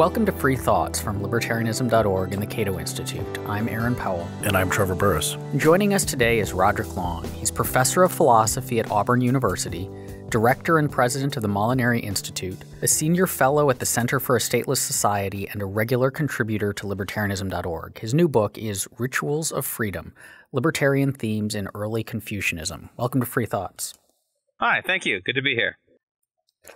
Welcome to Free Thoughts from Libertarianism.org and the Cato Institute. I'm Aaron Powell. And I'm Trevor Burrus. Joining us today is Roderick Long. He's professor of philosophy at Auburn University, director and president of the Molinari Institute, a senior fellow at the Center for a Stateless Society, and a regular contributor to Libertarianism.org. His new book is Rituals of Freedom: Libertarian Themes in Early Confucianism. Welcome to Free Thoughts. Hi, thank you. Good to be here.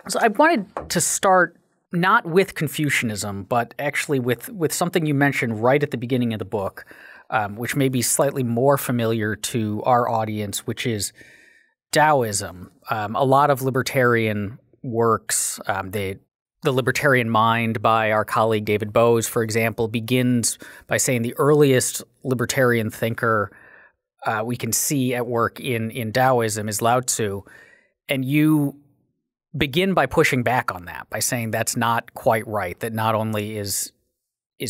So I wanted to start not with Confucianism, but actually with something you mentioned right at the beginning of the book, which may be slightly more familiar to our audience, which is Taoism. A lot of libertarian works, the Libertarian Mind by our colleague David Boaz, for example, begins by saying the earliest libertarian thinker we can see at work in Taoism is Lao Tzu, and you begin by pushing back on that, by saying that's not quite right, that not only is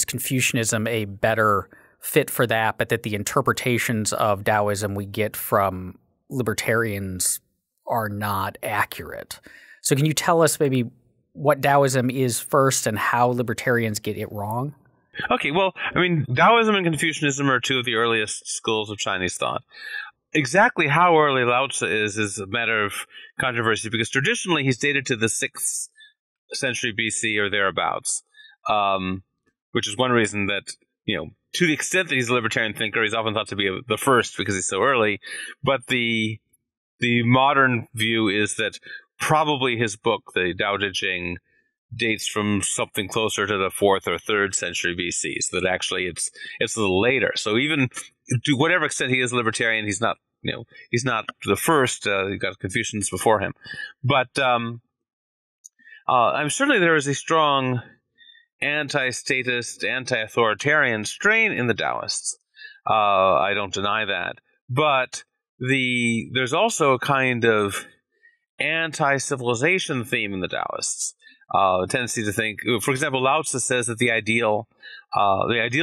Confucianism a better fit for that, but that the interpretations of Taoism we get from libertarians are not accurate. So can you tell us maybe what Taoism is first and how libertarians get it wrong? Okay, well, I mean, Taoism and Confucianism are two of the earliest schools of Chinese thought. Exactly how early Lao Tzu is a matter of controversy, because traditionally he's dated to the 6th century BC or thereabouts, which is one reason that, you know, to the extent that he's a libertarian thinker, he's often thought to be the first because he's so early. But the modern view is that probably his book, the Tao Te Ching, dates from something closer to the 4th or 3rd century BC, so that actually it's a little later. So even to whatever extent he is a libertarian, he's not, you know, he's not the first. You've got Confucians before him. But I'm certainly there is a strong anti-statist, anti-authoritarian strain in the Taoists. I don't deny that. But there's also a kind of anti-civilization theme in the Taoists. A tendency to think, for example, Lao Tzu says that the ideal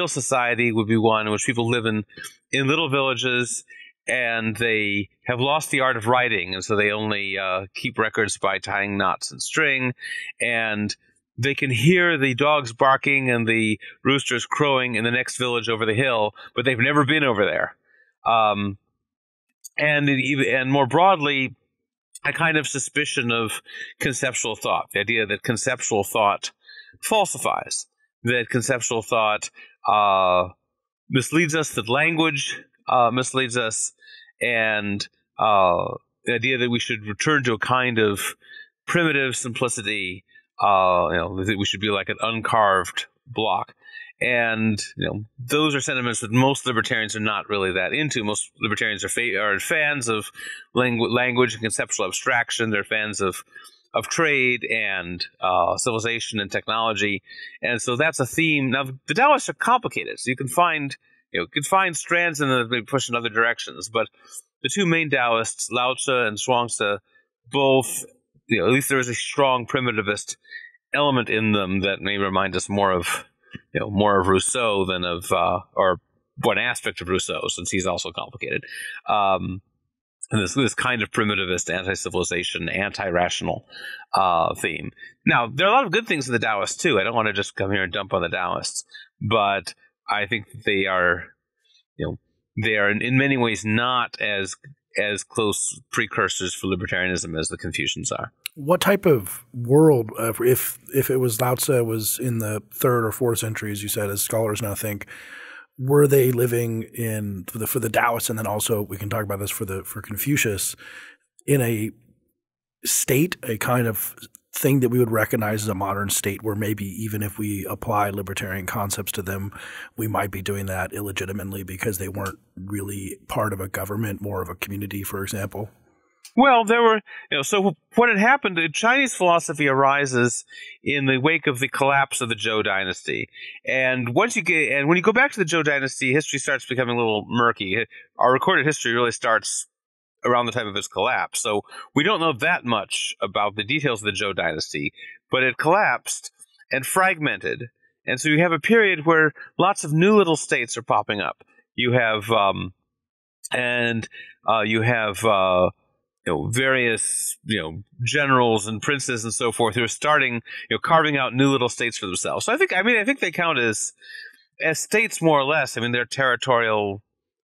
society would be one in which people live in little villages and they have lost the art of writing, and so they only keep records by tying knots and string, and they can hear the dogs barking and the roosters crowing in the next village over the hill, but they've never been over there. And more broadly, a kind of suspicion of conceptual thought, the idea that conceptual thought falsifies, that conceptual thought misleads us, that language misleads us, and the idea that we should return to a kind of primitive simplicity, you know, that we should be like an uncarved block. And, you know, those are sentiments that most libertarians are not really that into. Most libertarians are fans of language and conceptual abstraction. They're fans of trade and civilization and technology. And so that's a theme. Now, the Taoists are complicated, so you can find, you know, strands and then they push in other directions. But the two main Taoists, Lao Tzu and Zhuangzi, both, you know, at least there is a strong primitivist element in them that may remind us more of, you know, more of Rousseau than of, or one aspect of Rousseau, since he's also complicated. And this kind of primitivist, anti-civilization, anti-rational theme. Now, there are a lot of good things in the Taoists too. I don't want to just come here and dump on the Taoists, but I think they are, you know, they are in many ways not as close precursors for libertarianism as the Confucians are. What type of world, if it was Lao Tzu was in the 3rd or 4th century, as you said, as scholars now think, were they living in for the Taoists, and then also we can talk about this for Confucius, in a state, a kind of thing that we would recognize as a modern state, where maybe even if we apply libertarian concepts to them, we might be doing that illegitimately because they weren't really part of a government, more of a community, for example? Well, there were, you know, so what had happened, Chinese philosophy arises in the wake of the collapse of the Zhou dynasty. And when you go back to the Zhou dynasty, history starts becoming a little murky. Our recorded history really starts around the time of its collapse. So we don't know that much about the details of the Zhou dynasty, but it collapsed and fragmented. And so you have a period where lots of new little states are popping up. You have various, generals and princes and so forth who are starting, carving out new little states for themselves. So I think they count as states more or less. I mean, they're territorial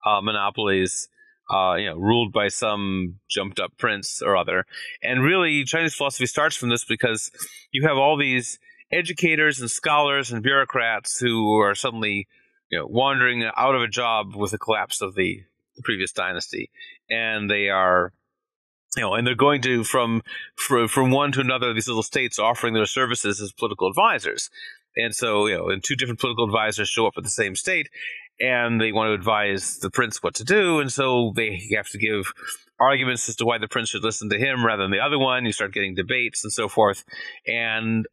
monopolies, ruled by some jumped up prince or other. And really, Chinese philosophy starts from this because you have all these educators and scholars and bureaucrats who are suddenly, wandering out of a job with the collapse of the previous dynasty, and they are, and they're going to from one to another of these little states, offering their services as political advisors. And so, and two different political advisors show up at the same state, and they want to advise the prince what to do, and so they have to give arguments as to why the prince should listen to him rather than the other one. You start getting debates and so forth, and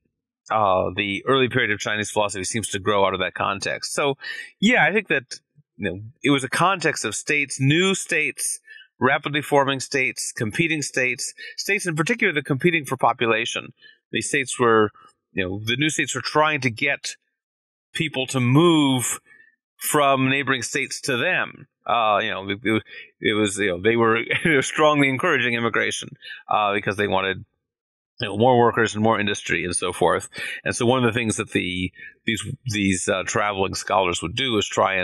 the early period of Chinese philosophy seems to grow out of that context. So, yeah, I think that it was a context of states, new states, rapidly forming states, competing states, states in particular that competing for population. These states were, the new states were trying to get people to move from neighboring states to them. It was, they were strongly encouraging immigration because they wanted more workers and more industry and so forth. And so one of the things that these traveling scholars would do is try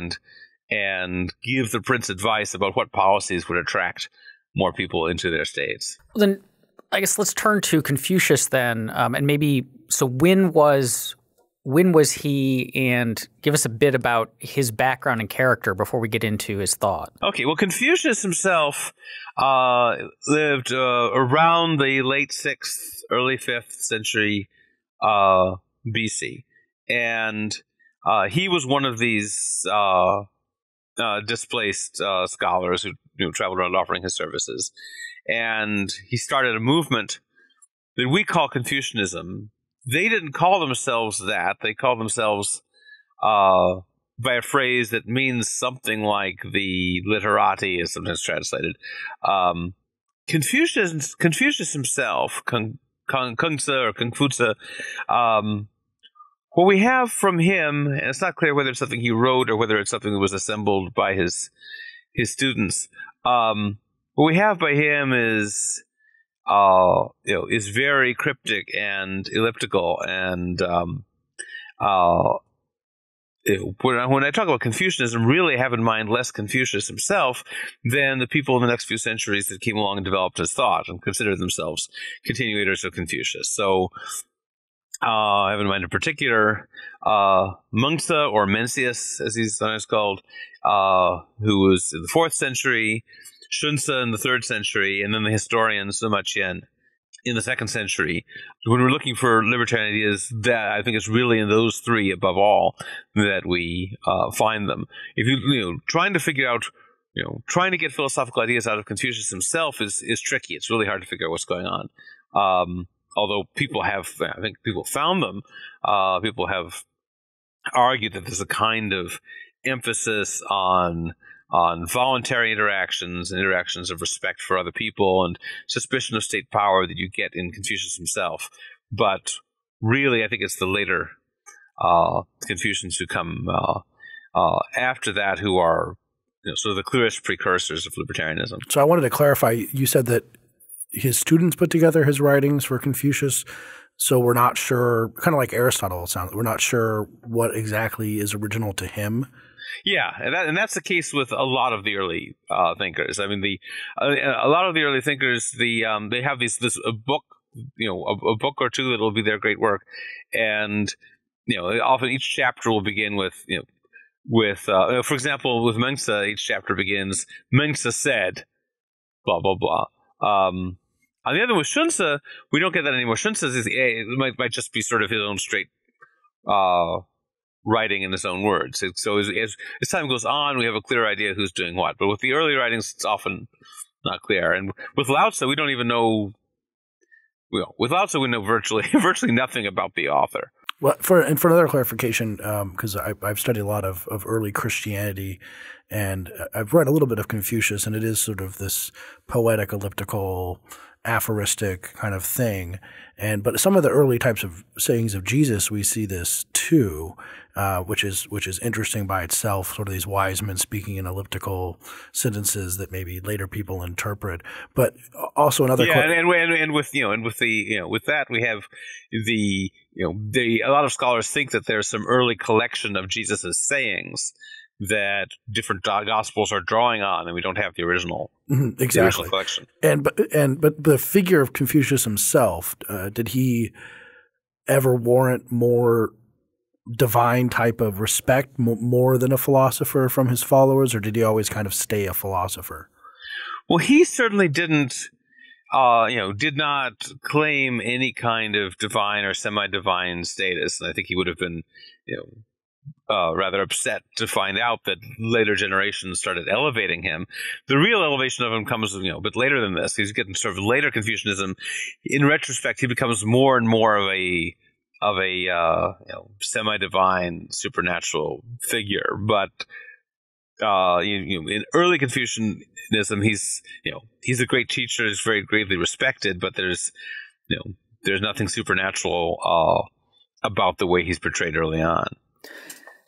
and give the prince advice about what policies would attract more people into their states. Well, then I guess let's turn to Confucius then, and maybe so when was he, and give us a bit about his background and character before we get into his thought. Okay, well, Confucius himself lived around the late 6th, early 5th century BC. And he was one of these displaced scholars who traveled around offering his services. And he started a movement that we call Confucianism. They didn't call themselves that. They called themselves by a phrase that means something like the literati is sometimes translated. Confucius himself, Kungzi, what we have from him, and it's not clear whether it's something he wrote or whether it's something that was assembled by his students. What we have by him is very cryptic and elliptical, and when I talk about Confucianism, really have in mind less Confucius himself than the people in the next few centuries that came along and developed his thought and considered themselves continuators of Confucius. So I have in mind in particular Mengzi, or Mencius, as he's sometimes called, who was in the 4th century, Xunzi in the 3rd century, and then the historian Sima Qian in the 2nd century. When we're looking for libertarian ideas, that I think it's really in those three above all that we find them. If you trying to figure out, trying to get philosophical ideas out of Confucius himself is tricky. It's really hard to figure out what's going on. Although people found them. People have argued that there's a kind of emphasis on voluntary interactions and interactions of respect for other people and suspicion of state power that you get in Confucius himself. But really, I think it's the later Confucians who come after that who are sort of the clearest precursors of libertarianism. So I wanted to clarify, you said that his students put together his writings for Confucius, so we're not sure, kind of like Aristotle, we're not sure what exactly is original to him. Yeah, and that's the case with a lot of the early thinkers. I mean, a lot of the early thinkers, they have this book, a book or two that will be their great work, and often each chapter will begin with for example, with Mengzi, each chapter begins Mengzi said, blah blah blah. On the other, with Xunzi, we don't get that anymore. Xunzi might just be sort of his own straight writing in his own words. So as time goes on, we have a clear idea who's doing what. But with the early writings, it's often not clear. And with Lao Tzu, we don't even know. With Lao Tzu, we know virtually nothing about the author. Well, for another clarification, because I've studied a lot of early Christianity And I've read a little bit of Confucius, and it is sort of this poetic, elliptical, aphoristic kind of thing. But some of the early types of sayings of Jesus, we see this too, which is interesting by itself, sort of these wise men speaking in elliptical sentences that maybe later people interpret. But also another with that we have a lot of scholars think that there's some early collection of Jesus's sayings that different gospels are drawing on, and we don't have the original, the original collection. But the figure of Confucius himself, did he ever warrant more divine type of respect, more than a philosopher from his followers, or did he always kind of stay a philosopher? Well, he certainly didn't, did not claim any kind of divine or semi-divine status, and I think he would have been, rather upset to find out that later generations started elevating him. The real elevation of him comes, a bit later than this. He's getting sort of later Confucianism. In retrospect, he becomes more and more of a semi-divine supernatural figure. But in early Confucianism, he's a great teacher. He's very greatly respected. But there's nothing supernatural about the way he's portrayed early on.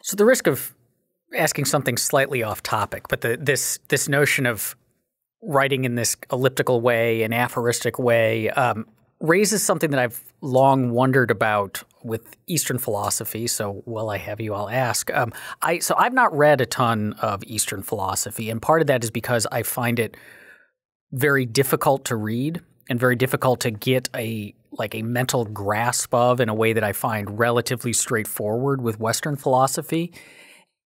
So the risk of asking something slightly off topic, but this notion of writing in this elliptical way, an aphoristic way, raises something that I've long wondered about with Eastern philosophy. So while I have you, I'll ask. So I've not read a ton of Eastern philosophy, and part of that is because I find it very difficult to read and very difficult to get a mental grasp of in a way that I find relatively straightforward with Western philosophy.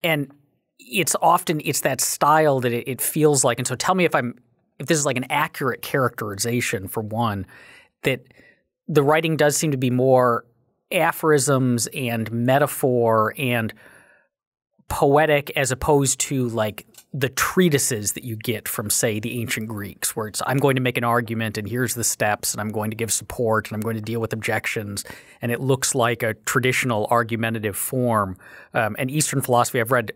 And it's often that style that it feels like. And so tell me if this is like an accurate characterization, for one, that the writing does seem to be more aphorisms and metaphor and poetic as opposed to like the treatises that you get from, say, the ancient Greeks, where it's I'm going to make an argument and here's the steps and I'm going to give support and I'm going to deal with objections, and it looks like a traditional argumentative form. And Eastern philosophy, I've read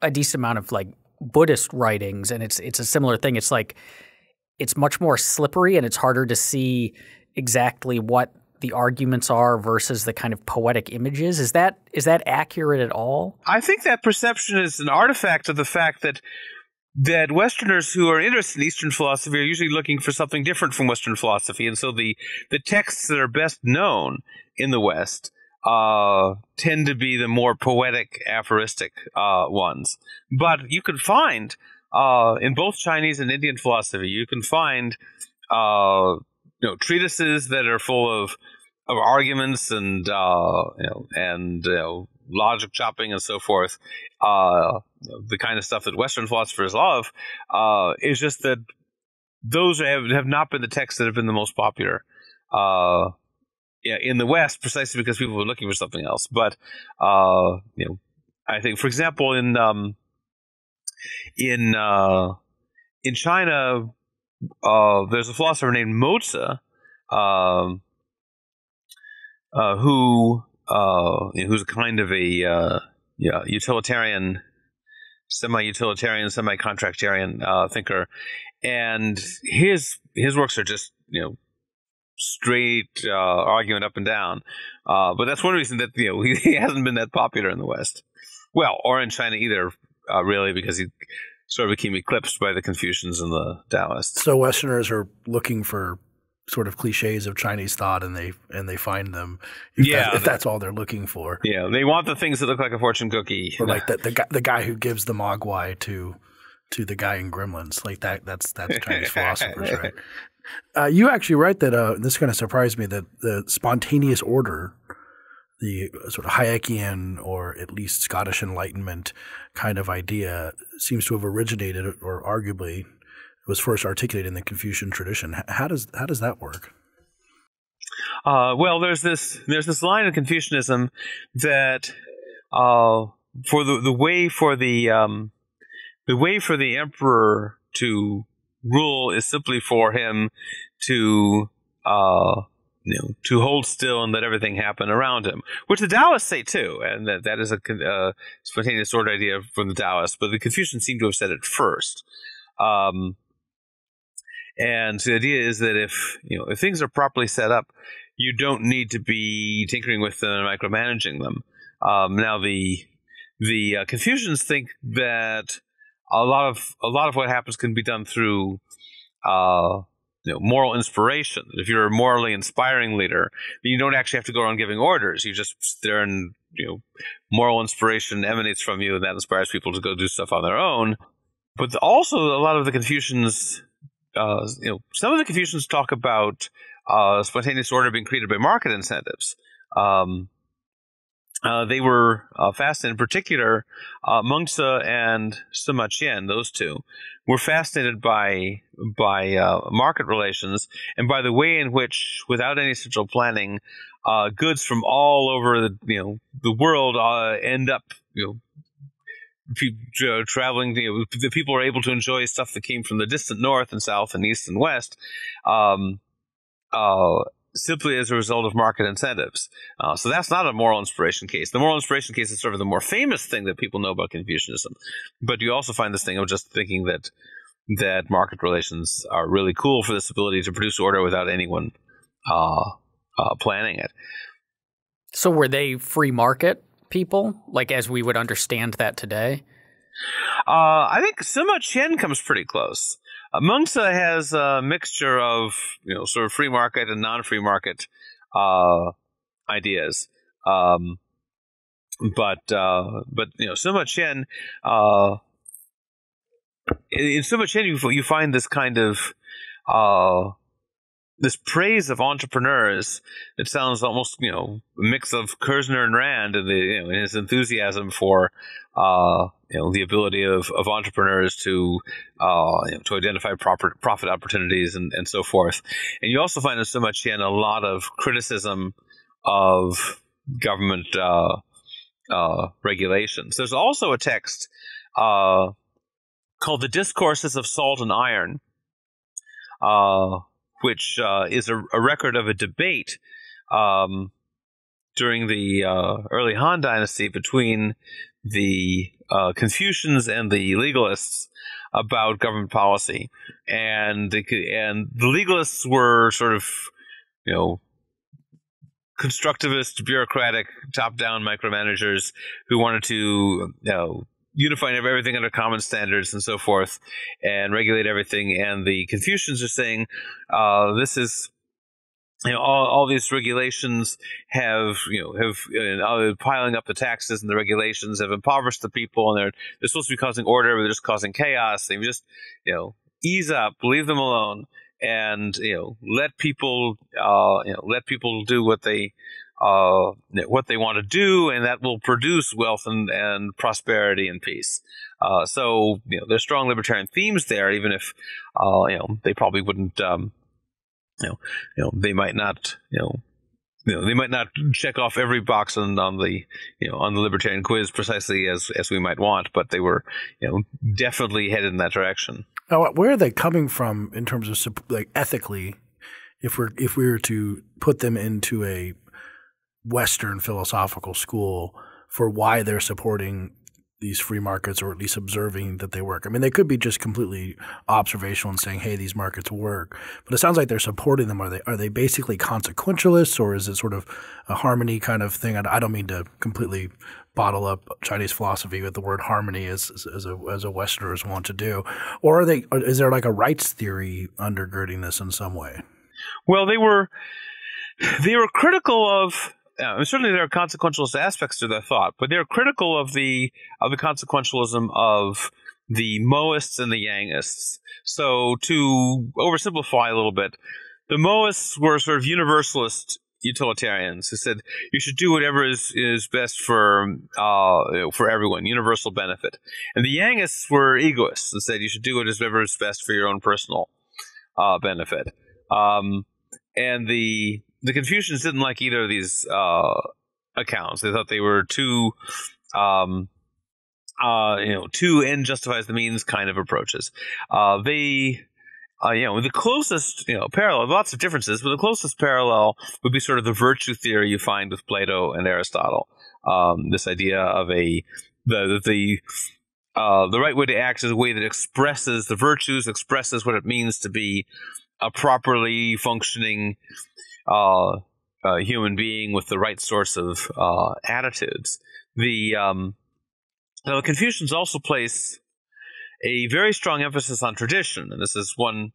a decent amount of like Buddhist writings, and it's a similar thing. It's like it's much more slippery and it's harder to see exactly what the arguments are versus the kind of poetic images. Is that accurate at all? I think that perception is an artifact of the fact that Westerners who are interested in Eastern philosophy are usually looking for something different from Western philosophy, and so the texts that are best known in the West tend to be the more poetic, aphoristic ones. But you can find in both Chinese and Indian philosophy, you can find treatises that are full of arguments and logic chopping and so forth, the kind of stuff that Western philosophers love. It's just that those have not been the texts that have been the most popular in the West, precisely because people were looking for something else. But I think, for example, in China, there's a philosopher named Mozi, who's a kind of a utilitarian, semi-utilitarian, semi-contractarian thinker, and his works are just straight argument up and down. But that's one reason that he hasn't been that popular in the West, or in China either, really, because he sort of became eclipsed by the Confucians and the Taoists. So Westerners are looking for sort of cliches of Chinese thought, and they find them. If that's all they're looking for. Yeah, they want the things that look like a fortune cookie, or like the guy who gives the mogwai to the guy in Gremlins. Like that's Chinese philosophers, right? You actually write that this kind of surprised me, that the spontaneous order, the sort of Hayekian or at least Scottish Enlightenment kind of idea, seems to have originated, or arguably was first articulated in the Confucian tradition. How does that work? Well, there's this line in Confucianism that for the way for the emperor to rule is simply for him to to hold still and let everything happen around him, which the Taoists say too, and that is a spontaneous sort of idea from the Taoists, but the Confucians seem to have said it first. And the idea is that if things are properly set up, you don't need to be tinkering with them and micromanaging them. Now the Confucians think that a lot of what happens can be done through moral inspiration. If you're a morally inspiring leader, you don't actually have to go around giving orders. You just sit there and moral inspiration emanates from you, and that inspires people to go do stuff on their own. But also a lot of the Confucians, some of the Confucians talk about spontaneous order being created by market incentives. They were fascinated, in particular, Mengzi and Sima Qian, those two, were fascinated by market relations and by the way in which, without any central planning, goods from all over the world end up traveling. The people are able to enjoy stuff that came from the distant north and south and east and west. Simply as a result of market incentives. So that's not a moral inspiration case. The moral inspiration case is sort of the more famous thing that people know about Confucianism. But you also find this thing of just thinking that market relations are really cool for this ability to produce order without anyone planning it. So were they free market people, like as we would understand that today? I think Sima Qian comes pretty close. Mengzi has a mixture of sort of free market and non-free market ideas, but Sima Qian, in Sima Qian you find this kind of this praise of entrepreneurs that sounds almost a mix of Kirzner and Rand, and in his enthusiasm for the ability of entrepreneurs to identify proper profit opportunities and so forth. And you also find in Sima Qian a lot of criticism of government regulations. There's also a text called the Discourses of Salt and Iron, which is a record of a debate during the early Han dynasty between the Confucians and the legalists about government policy, and the legalists were sort of constructivist, bureaucratic, top-down micromanagers who wanted to unify everything under common standards and so forth, and regulate everything. And the Confucians are saying this is. All these regulations have piling up the taxes, and the regulations have impoverished the people, and they're supposed to be causing order, but they're just causing chaos. They just, ease up, leave them alone, and let people do what they want to do, and that will produce wealth and prosperity and peace. So there's strong libertarian themes there, even if they probably wouldn't. They might not check off every box on the libertarian quiz precisely as we might want, but they were definitely headed in that direction. Now, where are they coming from in terms of ethically? If we were to put them into a Western philosophical school for why they're supporting these free markets, or at least observing that they work. I mean, they could be just completely observational and saying, hey, these markets work. But it sounds like they're supporting them. Are they basically consequentialists, or is it sort of a harmony kind of thing? I don't mean to completely bottle up Chinese philosophy with the word harmony as Westerners want to do. Or is there like a rights theory undergirding this in some way? Well, they were critical of certainly there are consequentialist aspects to their thought, but they're critical of the consequentialism of the Moists and the Yangists. So to oversimplify a little bit, the Moists were sort of universalist utilitarians who said you should do whatever is best for everyone, universal benefit. And the Yangists were egoists and said you should do whatever is best for your own personal benefit. And the Confucians didn't like either of these accounts. They thought they were too end justifies the means kind of approaches. They the closest, parallel, lots of differences, but the closest parallel would be sort of the virtue theory you find with Plato and Aristotle. This idea of the right way to act is a way that expresses the virtues, expresses what it means to be a properly functioning human being with the right sorts of attitudes. The Confucians also place a very strong emphasis on tradition, and this is one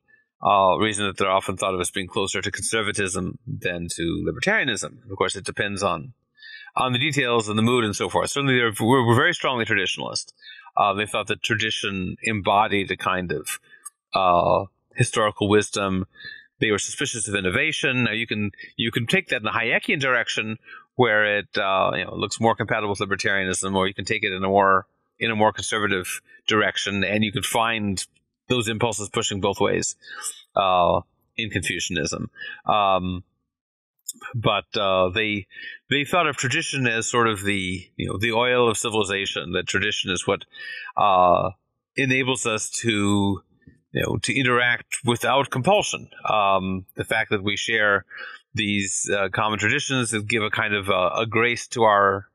reason that they're often thought of as being closer to conservatism than to libertarianism. Of course, it depends on the details and the mood and so forth. Certainly, we're very strongly traditionalist. They thought that tradition embodied a kind of historical wisdom. They were suspicious of innovation. Now, you can take that in the Hayekian direction, where it looks more compatible with libertarianism, or you can take it in a more conservative direction, and you could find those impulses pushing both ways in Confucianism. But they thought of tradition as sort of the oil of civilization. That tradition is what enables us to interact without compulsion. The fact that we share these common traditions that give a kind of a grace to our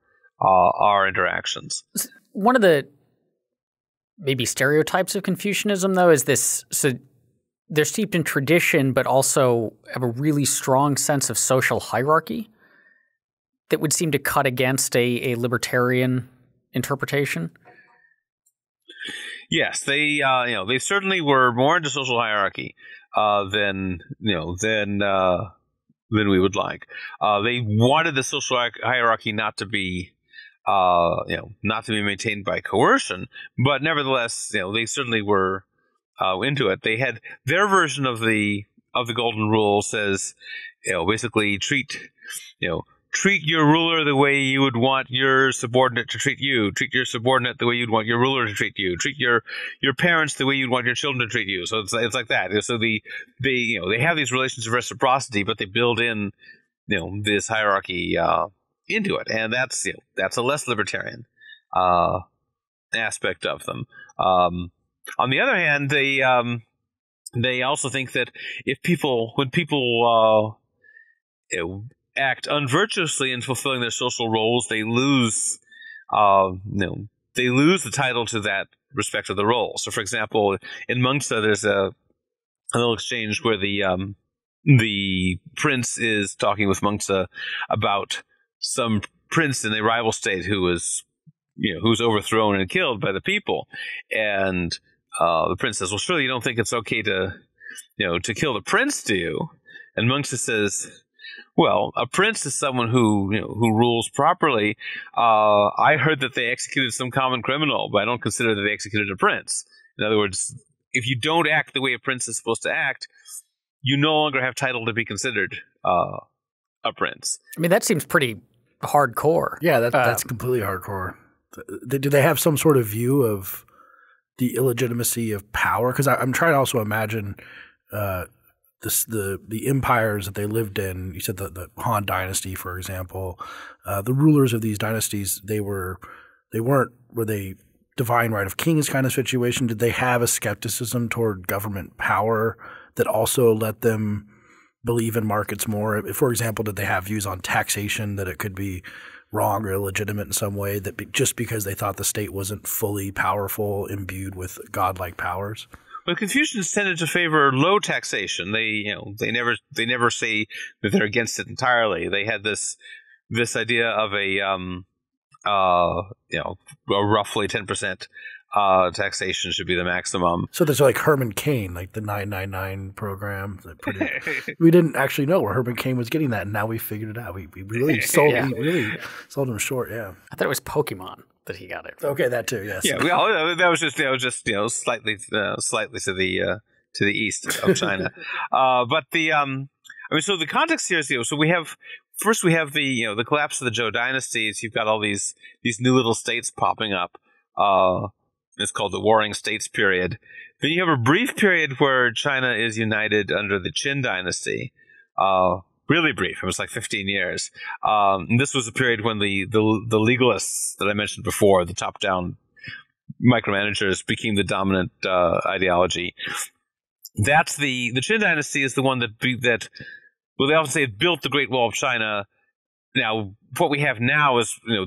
interactions. One of the maybe stereotypes of Confucianism, though, is this: so they're steeped in tradition, but also have a really strong sense of social hierarchy that would seem to cut against a libertarian interpretation. Yes, they certainly were more into social hierarchy than we would like. They wanted the social hierarchy not to be maintained by coercion, but nevertheless, they certainly were into it. They had their version of the golden rule says, basically treat your ruler the way you would want your subordinate to treat you. Treat your subordinate the way you'd want your ruler to treat you. Treat your parents the way you'd want your children to treat you. So it's like that. So they have these relations of reciprocity, but they build in this hierarchy into it, and that's a less libertarian aspect of them. On the other hand, they also think that when people act unvirtuously in fulfilling their social roles, they lose the title to that respect of the role. So, for example, in Mengzi, there's a little exchange where the prince is talking with Mengzi about some prince in a rival state who was overthrown and killed by the people, and the prince says, "Well, surely you don't think it's okay to kill the prince, do you?" And Mengzi says, "Well, a prince is someone who rules properly. I heard that they executed some common criminal, but I don't consider that they executed a prince." In other words, if you don't act the way a prince is supposed to act, you no longer have title to be considered a prince. I mean, that seems pretty hardcore. Yeah, that's completely hardcore. Do they have some sort of view of the illegitimacy of power? Because I'm trying to also imagine the empires that they lived in. You said the Han dynasty, for example. The rulers of these dynasties, were they divine right of kings kind of situation? Did they have a skepticism toward government power that also let them believe in markets more? For example, did they have views on taxation that it could be wrong or illegitimate in some way, that just because they thought the state wasn't fully powerful, imbued with godlike powers? Well, Confucians tended to favor low taxation. They never say that they're against it entirely. They had this idea of a roughly 10% taxation should be the maximum. So there's like Herman Cain, like the 999 program. We didn't actually know where Herman Cain was getting that, and now we figured it out. We really sold yeah. really sold him short. Yeah, I thought it was Pokemon that he got it from. Okay, that too. Yes. Yeah, that was just slightly to the east of China. So the context here is we have the collapse of the Zhou dynasties. You've got all these new little states popping up. It's called the Warring States Period. Then you have a brief period where China is united under the Qin Dynasty. Really brief. It was like 15 years. And this was a period when the legalists that I mentioned before, the top-down micromanagers, became the dominant ideology. That's the Qin Dynasty is the one that well, they often say it built the Great Wall of China. Now, what we have now is a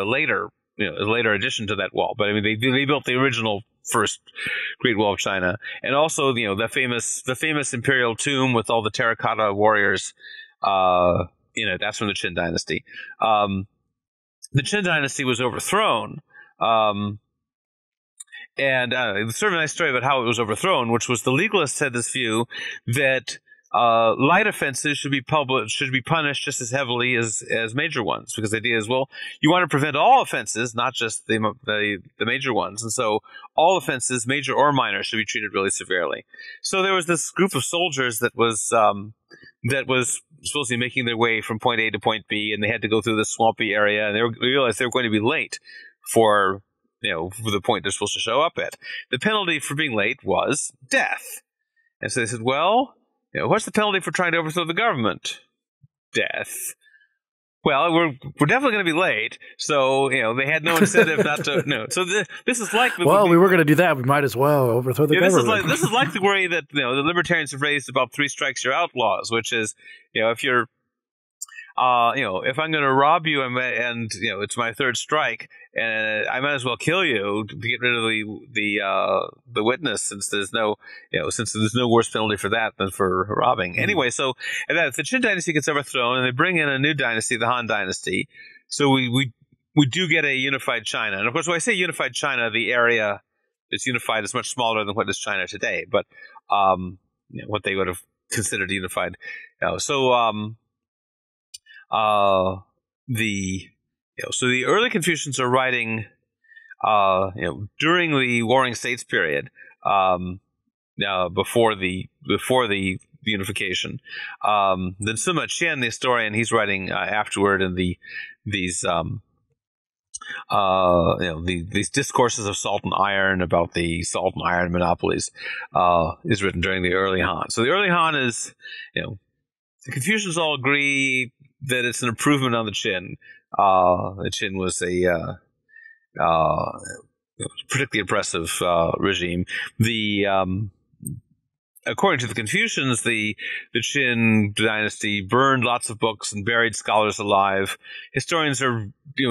later a later addition to that wall. But I mean, they built the original first Great Wall of China, and also the famous imperial tomb with all the terracotta warriors in it. That's from the Qin Dynasty. The Qin Dynasty was overthrown. And it's sort of a nice story about how it was overthrown, which was the legalists had this view that light offenses should be punished just as heavily as major ones, because the idea is, well, you want to prevent all offenses, not just the major ones, and so all offenses, major or minor, should be treated really severely. So there was this group of soldiers that was supposedly making their way from point A to point B, and they had to go through this swampy area, and they realized they were going to be late for the point they're supposed to show up at. The penalty for being late was death. And so they said, well, what's the penalty for trying to overthrow the government? Death. Well, we're definitely going to be late, so they had no incentive not to. No, so this is like. Well, we were going to do that. We might as well overthrow the government. This is like the worry that the libertarians have raised about three strikes you're outlaws, which is if you're if I'm going to rob you and it's my third strike, and I might as well kill you to get rid of the witness, since there's no worse penalty for that than for robbing. Anyway, so if the Qin Dynasty gets overthrown and they bring in a new dynasty, the Han dynasty, so we do get a unified China. And of course, when I say unified China, the area that's unified is much smaller than what is China today, but what they would have considered unified. So the early Confucians are writing, during the Warring States period, before the unification. Then Sima Qian, the historian, he's writing afterward in these Discourses of Salt and Iron about the salt and iron monopolies, is written during the early Han. So the early Han is, the Confucians all agree that it's an improvement on the Qin. The Qin was a particularly oppressive regime. According to the Confucians, the Qin dynasty burned lots of books and buried scholars alive. Historians are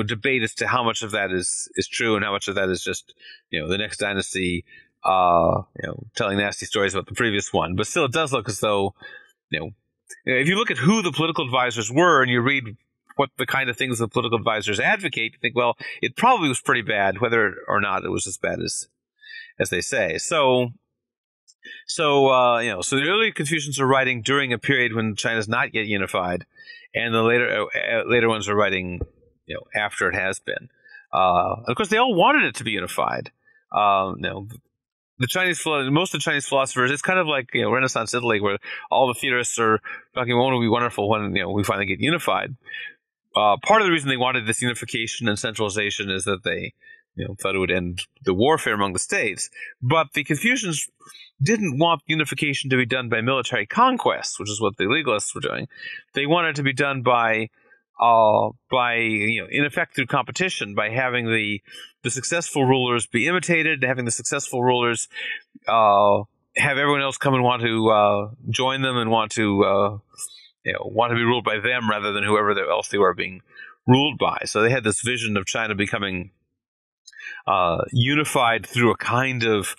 debate as to how much of that is true and how much of that is just the next dynasty telling nasty stories about the previous one. But still, it does look as though if you look at who the political advisors were and you read what the kind of things the political advisors advocate, you think, well, it probably was pretty bad, whether or not it was as bad as they say. So the early Confucians are writing during a period when China's not yet unified, and the later ones are writing, after it has been. Of course, they all wanted it to be unified. Most of the Chinese philosophers, it's kind of like Renaissance Italy, where all the theorists are talking, "Won't it be wonderful when we finally get unified?" Part of the reason they wanted this unification and centralization is that they thought it would end the warfare among the states. But the Confucians didn't want unification to be done by military conquest, which is what the legalists were doing. They wanted it to be done by in effect through competition, by having the successful rulers be imitated, having the successful rulers have everyone else come and want to join them and want to be ruled by them rather than whoever else they were being ruled by. So they had this vision of China becoming unified through a kind of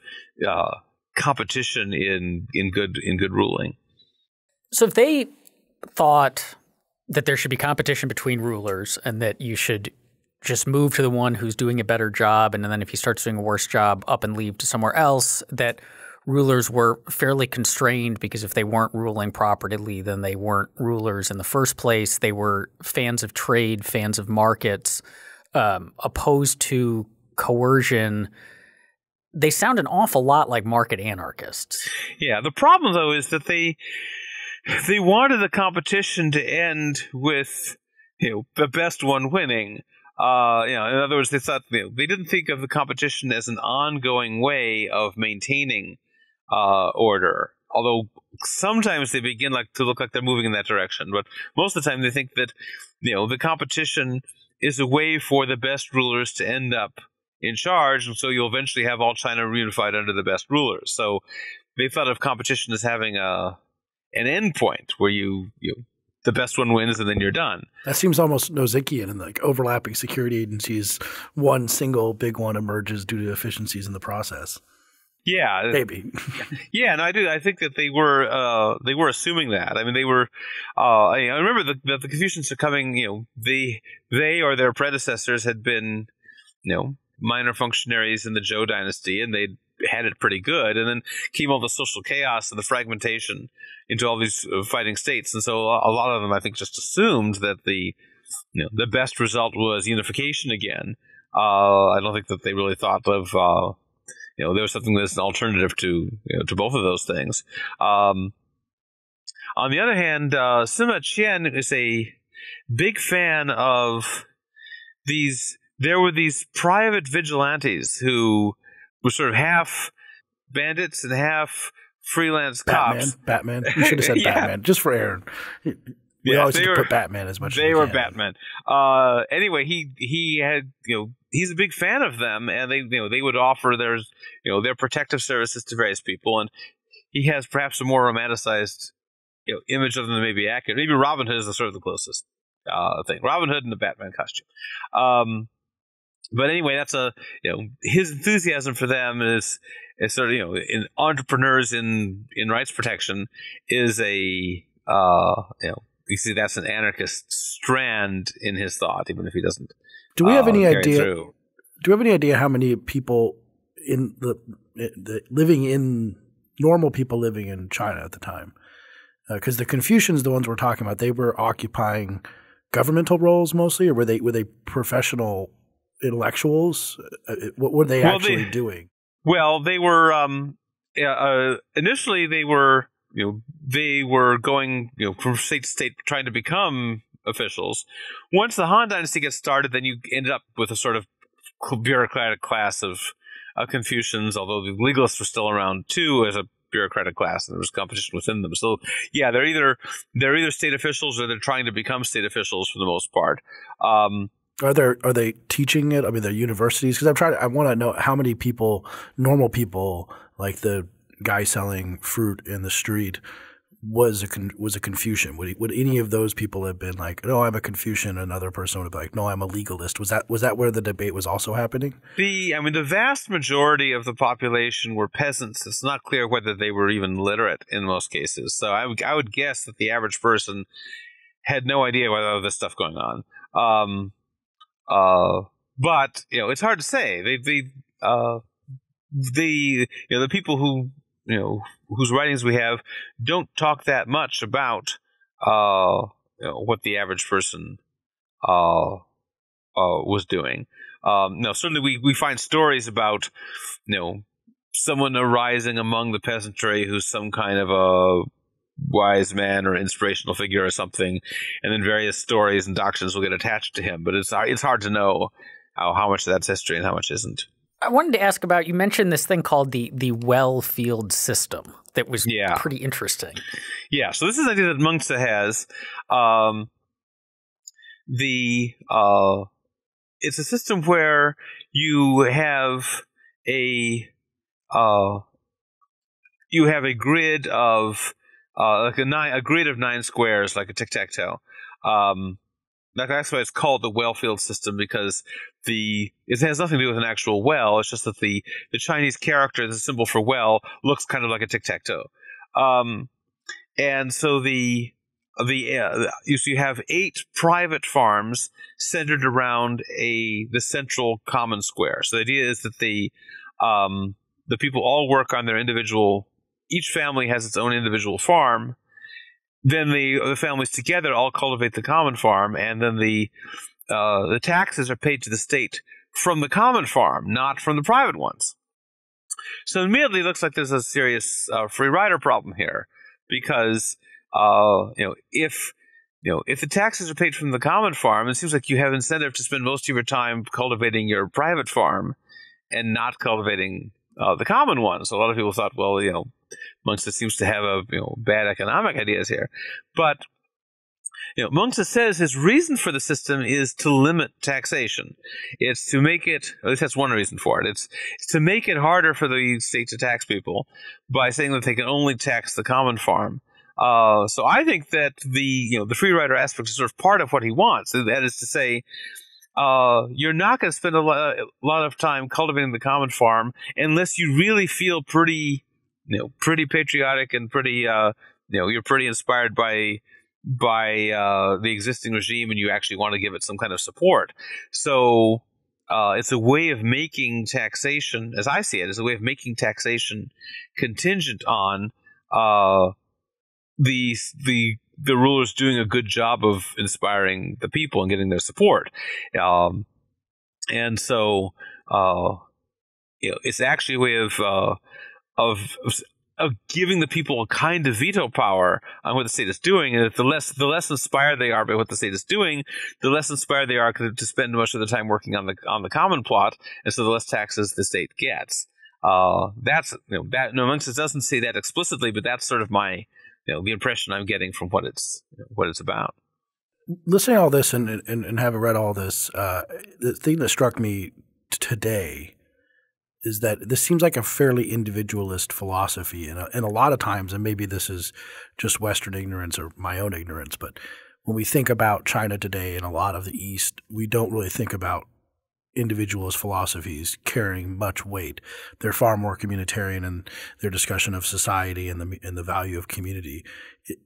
competition in good ruling. So if they thought that there should be competition between rulers and that you should just move to the one who's doing a better job, and then if he starts doing a worse job, up and leave to somewhere else, that rulers were fairly constrained because if they weren't ruling properly, then they weren't rulers in the first place. They were fans of trade, fans of markets, opposed to coercion. They sound an awful lot like market anarchists. Yeah, the problem, though, is that they wanted the competition to end with the best one winning. In other words, they thought they didn't think of the competition as an ongoing way of maintaining order. Although sometimes they begin to look like they're moving in that direction, but most of the time they think that the competition is a way for the best rulers to end up in charge, and so you'll eventually have all China reunified under the best rulers. So they thought of competition as having an end point where you the best one wins and then you're done. That seems almost Nozickian, and like overlapping security agencies, one single big one emerges due to efficiencies in the process. Yeah, maybe. Yeah, and no, I do. I think that they were assuming that. I mean, they were. I remember that the Confucians are coming. You know, they or their predecessors had been, you know, minor functionaries in the Zhou dynasty, and they had it pretty good. And then came all the social chaos and the fragmentation into all these fighting states, and so a lot of them, I think, just assumed that the best result was unification again. I don't think that they really thought of. There was something that's an alternative to both of those things. On the other hand, Sima Qian is a big fan of these. There were these private vigilantes who were sort of half bandits and half freelance cops. Batman. You should have said yeah. Batman, just for Aaron. We always put Batman as much. They were Batman. Anyway, he had he's a big fan of them, and they would offer their protective services to various people, and he has perhaps a more romanticized image of them than may be accurate. Maybe Robin Hood is sort of the closest thing. Robin Hood in the Batman costume. But anyway, that's his enthusiasm for them is sort of in entrepreneurs in rights protection is a You see, that's an anarchist strand in his thought, even if he doesn't. Do we have any idea? Through. Do we have any idea how many people in normal people living in China at the time? Because the Confucians, the ones we're talking about, they were occupying governmental roles mostly, or were they professional intellectuals? What were they doing? Well, they were initially they were. They were going from state to state trying to become officials. Once the Han dynasty gets started, then you ended up with a sort of bureaucratic class of Confucians, although the legalists were still around too as a bureaucratic class, and there was competition within them. So yeah, they're either state officials or they're trying to become state officials for the most part. Are they teaching it? I mean, they're universities, because I want to know how many people, normal people, like the guy selling fruit in the street was a Confucian. Would any of those people have been like, no, I'm a Confucian? Another person would have been like, no, I'm a legalist. Was that where the debate was also happening? The vast majority of the population were peasants. It's not clear whether they were even literate in most cases. So I would guess that the average person had no idea whether all this stuff going on. But it's hard to say. The people who whose writings we have don't talk that much about what the average person was doing. Now, certainly we find stories about someone arising among the peasantry who's some kind of a wise man or inspirational figure or something, and then various stories and doctrines will get attached to him. But it's hard to know how much of that's history and how much isn't. I wanted to ask about, you mentioned this thing called the well-field system that was pretty interesting. Yeah, so this is an idea that Mengzi has. It's a system where you have a grid of a grid of 9 squares, like a tic-tac-toe. That's why it's called the well-field system, because it has nothing to do with an actual well. It's just that the Chinese character, the symbol for well, looks kind of like a tic-tac-toe. And so you have 8 private farms centered around the central common square. So the idea is that the people all work on their individual – each family has its own individual farm. Then the families together all cultivate the common farm, and then the taxes are paid to the state from the common farm, not from the private ones. So immediately it looks like there's a serious free rider problem here, because if the taxes are paid from the common farm, it seems like you have incentive to spend most of your time cultivating your private farm and not cultivating the common one. So a lot of people thought, well, Mengzi seems to have bad economic ideas here, but Montse says his reason for the system is to limit taxation. It's to make it, at least that's one reason for it, it's to make it harder for the state to tax people by saying that they can only tax the common farm. So I think that the free rider aspect is sort of part of what he wants. That is to say, you're not going to spend a lot of time cultivating the common farm unless you really feel pretty patriotic and you're pretty inspired by the existing regime and you actually want to give it some kind of support. So it's a way of making taxation, as I see it, is a way of making taxation contingent on the rulers doing a good job of inspiring the people and getting their support. And so it's actually a way of giving the people a kind of veto power on what the state is doing, and if the less inspired they are by what the state is doing, the less inspired they are to spend most of the time working on the common plot, and so the less taxes the state gets. Mengzi doesn't say that explicitly, but that's sort of my the impression I'm getting from what it's about. Listening to all this and having read all this, the thing that struck me today is that this seems like a fairly individualist philosophy, and a lot of times, and maybe this is just Western ignorance or my own ignorance, but when we think about China today and a lot of the East, we don't really think about individualist philosophies carrying much weight. They're far more communitarian in their discussion of society and the value of community.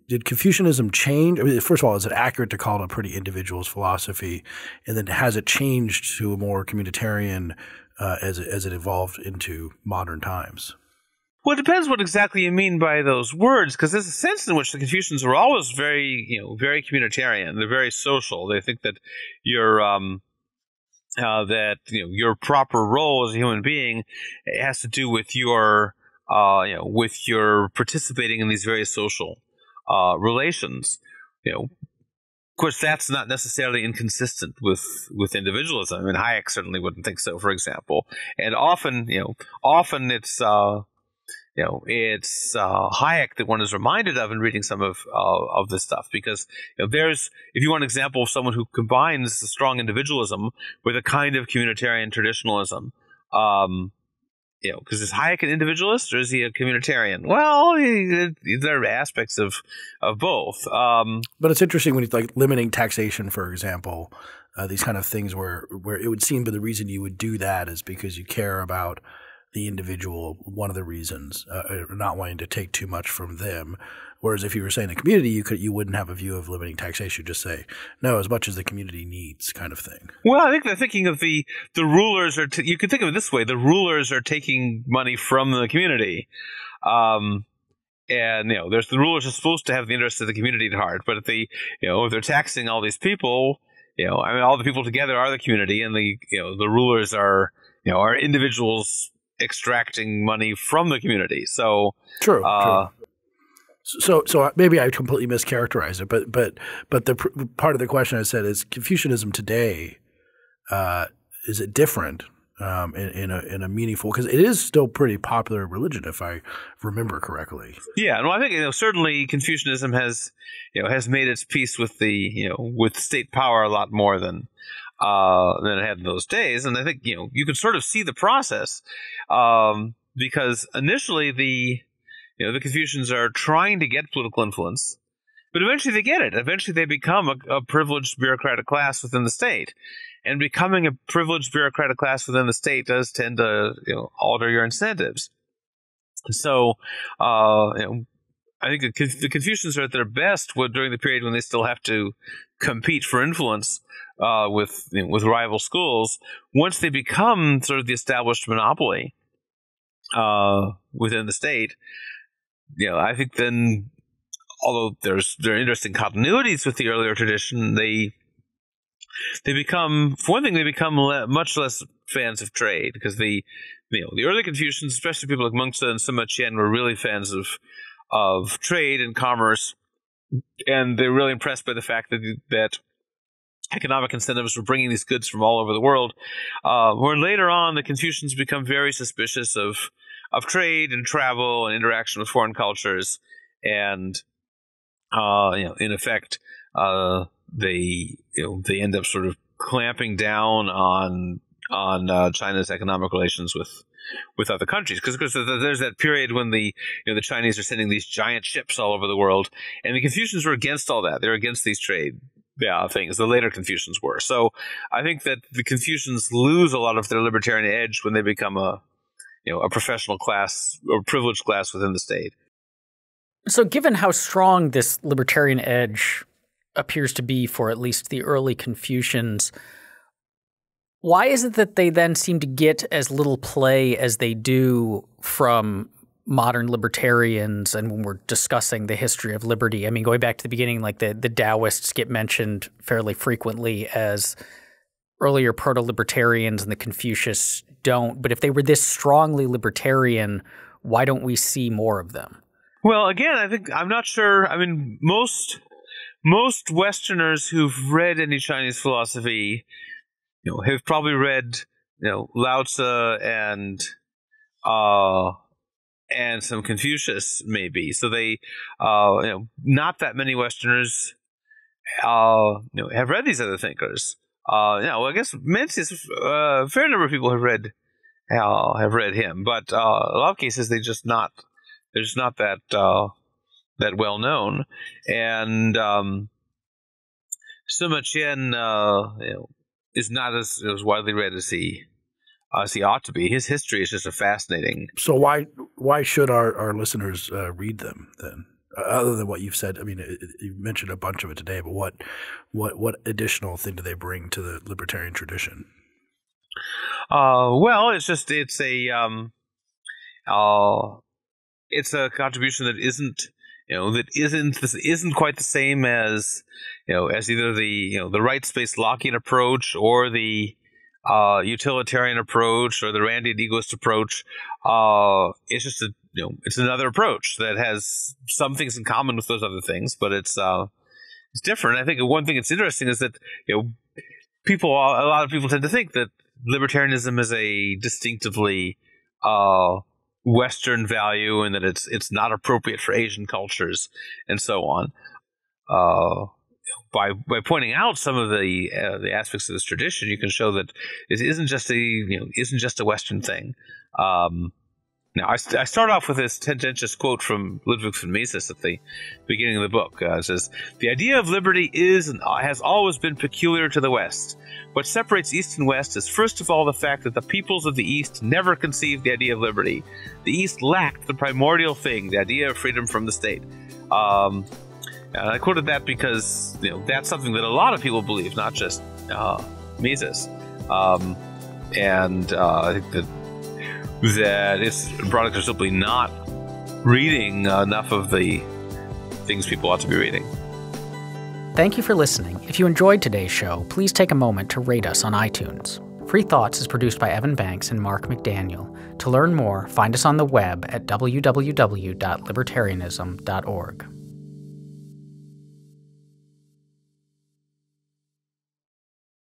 Did Confucianism change? I mean, first of all, is it accurate to call it a pretty individualist philosophy? And then has it changed to a more communitarian as it evolved into modern times? Well, it depends what exactly you mean by those words, because there's a sense in which the Confucians were always very communitarian. They're very social. They think that your proper role as a human being has to do with your participating in these various social relations. Of course, that's not necessarily inconsistent with individualism. I mean, Hayek certainly wouldn't think so, for example. And often it's Hayek that one is reminded of in reading some of this stuff, because if you want an example of someone who combines the strong individualism with a kind of communitarian traditionalism, because is Hayek an individualist or is he a communitarian? Well, there are aspects of both. But it's interesting when it's like limiting taxation, for example, these kind of things where it would seem that the reason you would do that is because you care about the individual, one of the reasons, not wanting to take too much from them. Whereas if you were saying the community, you wouldn't have a view of limiting taxation. You'd just say, no, as much as the community needs, kind of thing. Well, I think they're thinking of the rulers are – you could think of it this way. The rulers are taking money from the community. There's the rulers are supposed to have the interests of the community at heart. But if they're taxing all these people, all the people together are the community, and the rulers are individuals extracting money from the community. So true. True. So maybe I completely mischaracterized it, but the part of the question I said is Confucianism today, is it different in a meaningful, because it is still pretty popular religion if I remember correctly. Yeah, and well, I think certainly Confucianism has made its peace with the state power a lot more than it had in those days. And I think, you can sort of see the process because initially the Confucians are trying to get political influence, but eventually they get it. Eventually they become a privileged bureaucratic class within the state. And becoming a privileged bureaucratic class within the state does tend to alter your incentives. So I think the Confucians are at their best during the period when they still have to compete for influence with rival schools. Once they become sort of the established monopoly within the state, I think then, although there are interesting continuities with the earlier tradition, they become, for one thing, they become much less fans of trade, because the early Confucians, especially people like Mengzi and Sima Qian, were really fans of trade and commerce, and they're really impressed by the fact that economic incentives were bringing these goods from all over the world. Where later on, the Confucians become very suspicious of trade and travel and interaction with foreign cultures, and in effect They end up sort of clamping down on China's economic relations with other countries, because there's that period when the Chinese are sending these giant ships all over the world, and the Confucians were against all that. They're against these trade things. The later Confucians were. So I think that the Confucians lose a lot of their libertarian edge when they become a professional class or privileged class within the state. So given how strong this libertarian edge appears to be for at least the early Confucians, why is it that they then seem to get as little play as they do from modern libertarians and when we're discussing the history of liberty? I mean, going back to the beginning, like the Taoists get mentioned fairly frequently as earlier proto-libertarians and the Confucius don't. But if they were this strongly libertarian, why don't we see more of them? Well, again, I think – I'm not sure – I mean, most Westerners who've read any Chinese philosophy have probably read Lao Tzu and some Confucius, maybe. So they not that many Westerners have read these other thinkers. I guess Mencius, a fair number of people have read him, but a lot of cases they're just not that that well known. And Sima Qian is not as widely read as he ought to be. His history is just a fascinating. So why should our listeners read them then? Other than what you've said, I mean, you mentioned a bunch of it today, but what additional thing do they bring to the libertarian tradition? Well, it's a contribution that isn't quite the same as as either the rights-based Lockean approach or the utilitarian approach or the Randian egoist approach. It's just it's another approach that has some things in common with those other things, but it's different. I think one thing that's interesting is that a lot of people tend to think that libertarianism is a distinctively Western value and that it's not appropriate for Asian cultures and so on. By pointing out some of the aspects of this tradition, you can show that it isn't just a Western thing. Now, I start off with this tendentious quote from Ludwig von Mises at the beginning of the book. It says, "The idea of liberty is and has always been peculiar to the West. What separates East and West is first of all the fact that the peoples of the East never conceived the idea of liberty. The East lacked the primordial thing, the idea of freedom from the state." And I quoted that because that's something that a lot of people believe, not just Mises. I think that it's a product of simply not reading enough of the things people ought to be reading. Thank you for listening. If you enjoyed today's show, please take a moment to rate us on iTunes. Free Thoughts is produced by Evan Banks and Mark McDaniel. To learn more, find us on the web at www.libertarianism.org.